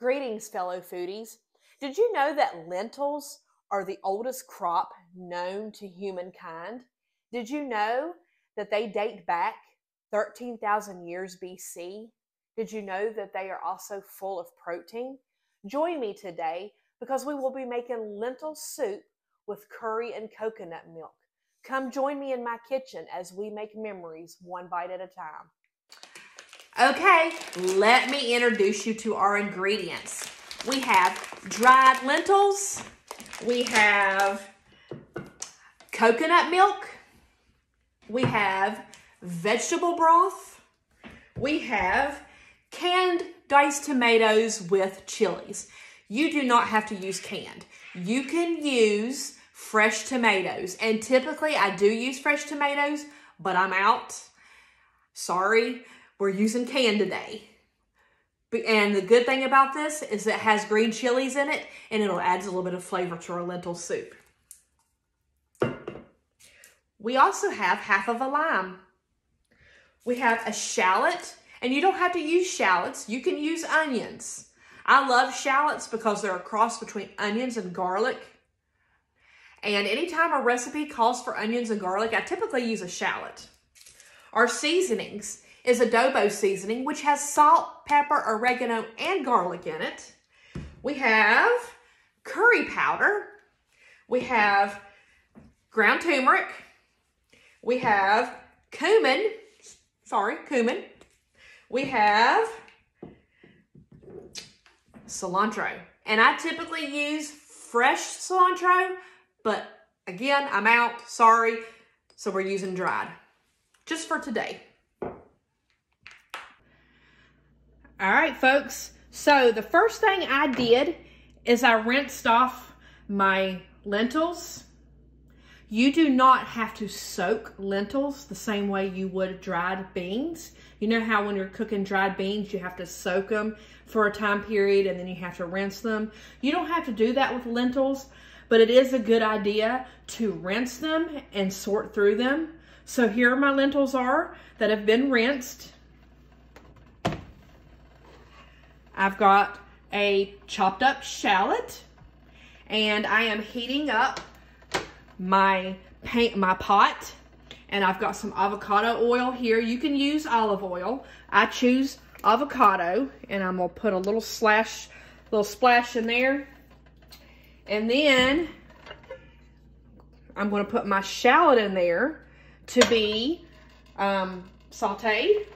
Greetings, fellow foodies. Did you know that lentils are the oldest crop known to humankind? Did you know that they date back 13,000 years BC? Did you know that they are also full of protein? Join me today because we will be making lentil soup with curry and coconut milk. Come join me in my kitchen as we make memories one bite at a time. Okay, let me introduce you to our ingredients. We have dried lentils, we have coconut milk, we have vegetable broth, we have canned diced tomatoes with chilies. You do not have to use canned. You can use fresh tomatoes, and typically I do use fresh tomatoes, but I'm out. Sorry. We're using canned today. And the good thing about this is it has green chilies in it, and it'll add a little bit of flavor to our lentil soup. We also have half of a lime. We have a shallot, and you don't have to use shallots. You can use onions. I love shallots because they're a cross between onions and garlic. And anytime a recipe calls for onions and garlic, I typically use a shallot. Our seasonings is adobo seasoning, which has salt, pepper, oregano, and garlic in it. We have curry powder. We have ground turmeric. We have cumin. We have cilantro. And I typically use fresh cilantro, but again, I'm out, sorry. So we're using dried, just for today. All right, folks, so the first thing I did is I rinsed off my lentils. You do not have to soak lentils the same way you would dried beans. You know how when you're cooking dried beans, you have to soak them for a time period and then you have to rinse them. You don't have to do that with lentils, but it is a good idea to rinse them and sort through them. So here my lentils are that have been rinsed. I've got a chopped up shallot, and I am heating up my pot, and I've got some avocado oil here. You can use olive oil. I choose avocado, and I'm gonna put a little splash in there. And then I'm gonna put my shallot in there to be sauteed.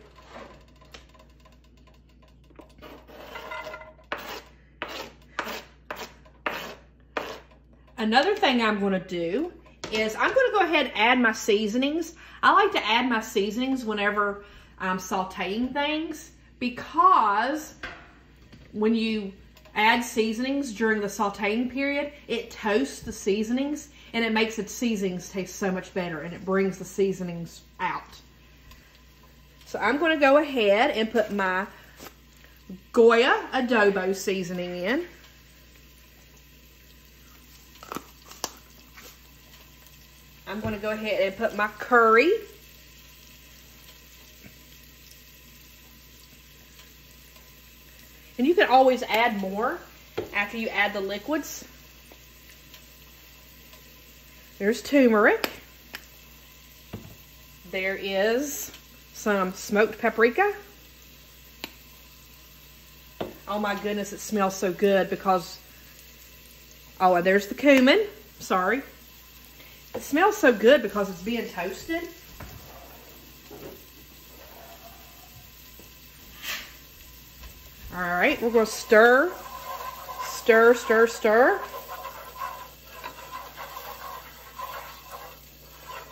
Another thing I'm going to do is I'm going to go ahead and add my seasonings. I like to add my seasonings whenever I'm sauteing things, because when you add seasonings during the sauteing period, it toasts the seasonings and it makes the seasonings taste so much better, and it brings the seasonings out. So I'm going to go ahead and put my Goya adobo seasoning in. I'm going to go ahead and put my curry. And you can always add more after you add the liquids. There's turmeric. There is some smoked paprika. Oh my goodness, it smells so good because, oh, and there's the cumin. Sorry. It smells so good because it's being toasted. All right, we're going to stir.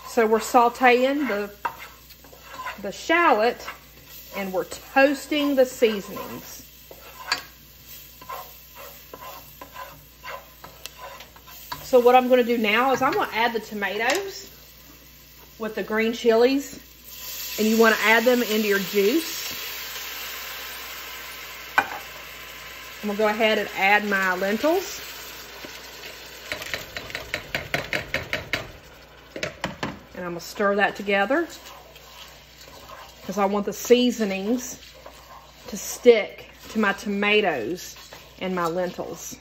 So we're sauteing the shallot, and we're toasting the seasonings. So what I'm going to do now is I'm going to add the tomatoes with the green chilies, and you want to add them into your juice. I'm going to go ahead and add my lentils. And I'm going to stir that together because I want the seasonings to stick to my tomatoes and my lentils.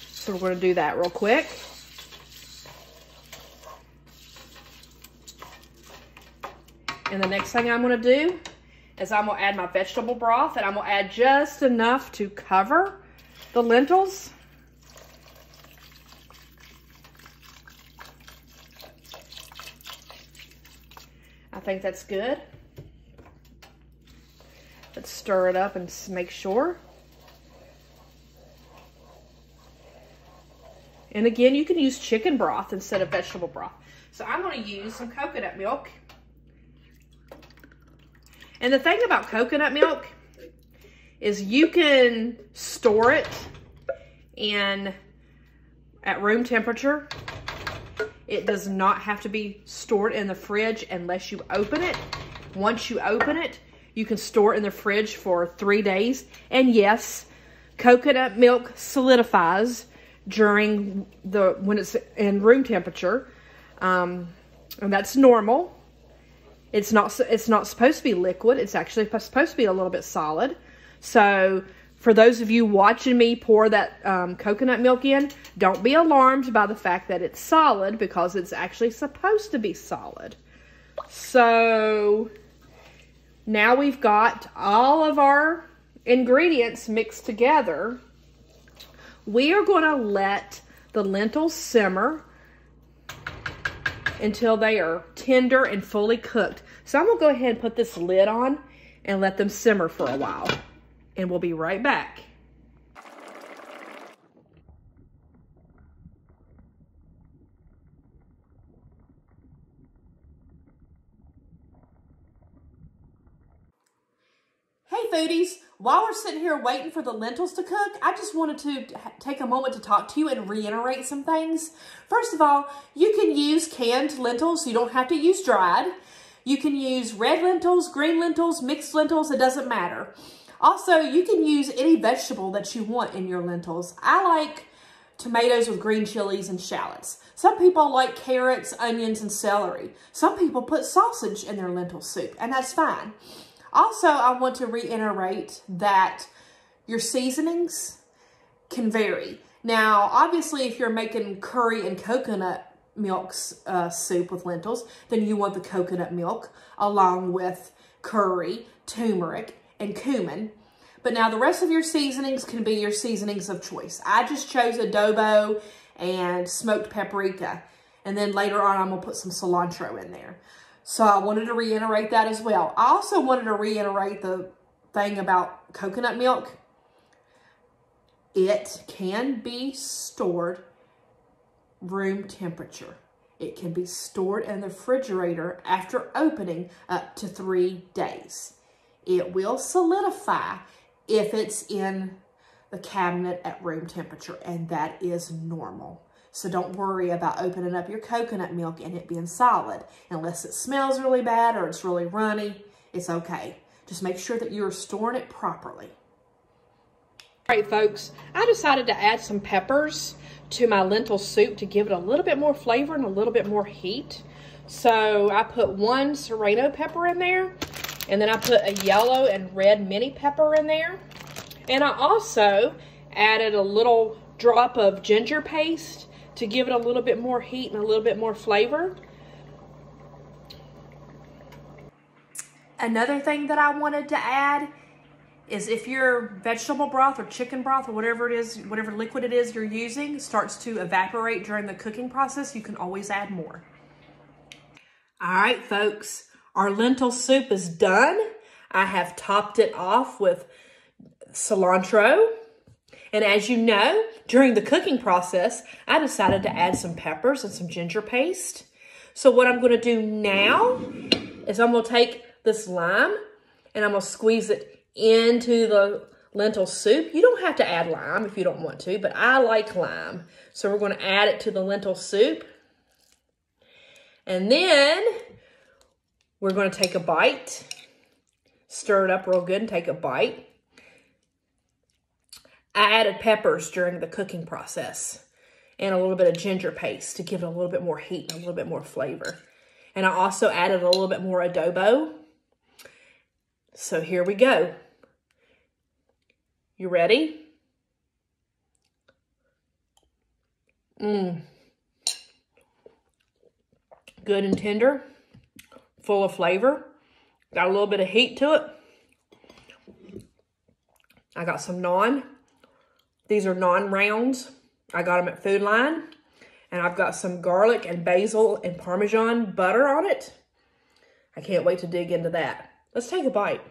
So we're going to do that real quick. And the next thing I'm going to do is I'm going to add my vegetable broth, and I'm going to add just enough to cover the lentils. I think that's good. Let's stir it up and make sure. And again, you can use chicken broth instead of vegetable broth. So I'm going to use some coconut milk. And the thing about coconut milk is you can store it at room temperature. It does not have to be stored in the fridge unless you open it. Once you open it, you can store it in the fridge for 3 days. And yes, coconut milk solidifies during when it's in room temperature, and that's normal. It's not supposed to be liquid. It's actually supposed to be a little bit solid. So for those of you watching me pour that coconut milk in, don't be alarmed by the fact that it's solid, because it's actually supposed to be solid. So now we've got all of our ingredients mixed together. We are going to let the lentils simmer until they are tender and fully cooked. So I'm going to go ahead and put this lid on and let them simmer for a while. And we'll be right back. Hey foodies, while we're sitting here waiting for the lentils to cook, I just wanted to take a moment to talk to you and reiterate some things. First of all, you can use canned lentils. You don't have to use dried. You can use red lentils, green lentils, mixed lentils. It doesn't matter. Also, you can use any vegetable that you want in your lentils. I like tomatoes with green chilies and shallots. Some people like carrots, onions, and celery. Some people put sausage in their lentil soup, and that's fine. Also, I want to reiterate that your seasonings can vary. Now, obviously, if you're making curry and coconut milk soup with lentils, then you want the coconut milk along with curry, turmeric, and cumin. But now the rest of your seasonings can be your seasonings of choice. I just chose adobo and smoked paprika. And then later on, I'm going to put some cilantro in there. So I wanted to reiterate that as well. I also wanted to reiterate the thing about coconut milk. It can be stored room temperature. It can be stored in the refrigerator after opening up to 3 days. It will solidify if it's in the cabinet at room temperature, and that is normal. So don't worry about opening up your coconut milk and it being solid. Unless it smells really bad or it's really runny, it's okay. Just make sure that you're storing it properly. All right, folks, I decided to add some peppers to my lentil soup to give it a little bit more flavor and a little bit more heat. So I put one serrano pepper in there, and then I put a yellow and red mini pepper in there. And I also added a little drop of ginger paste to give it a little bit more heat and a little bit more flavor. Another thing that I wanted to add is if your vegetable broth or chicken broth or whatever it is, whatever liquid it is you're using starts to evaporate during the cooking process, you can always add more. All right, folks, our lentil soup is done. I have topped it off with cilantro. And as you know, during the cooking process, I decided to add some peppers and some ginger paste. So what I'm going to do now is I'm going to take this lime and I'm going to squeeze it into the lentil soup. You don't have to add lime if you don't want to, but I like lime. So we're going to add it to the lentil soup. And then we're going to take a bite, stir it up real good and take a bite. I added peppers during the cooking process and a little bit of ginger paste to give it a little bit more heat and a little bit more flavor. And I also added a little bit more adobo. So here we go. You ready? Good and tender, full of flavor. Got a little bit of heat to it. I got some naan. These are naan rounds. I got them at Food Lion. And I've got some garlic and basil and Parmesan butter on it. I can't wait to dig into that. Let's take a bite.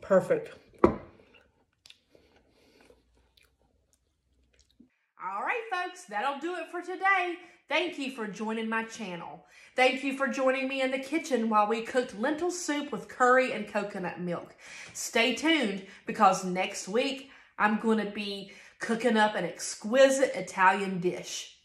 Perfect. All right, folks, that'll do it for today. Thank you for joining my channel. Thank you for joining me in the kitchen while we cooked lentil soup with curry and coconut milk. Stay tuned, because next week I'm going to be cooking up an exquisite Italian dish.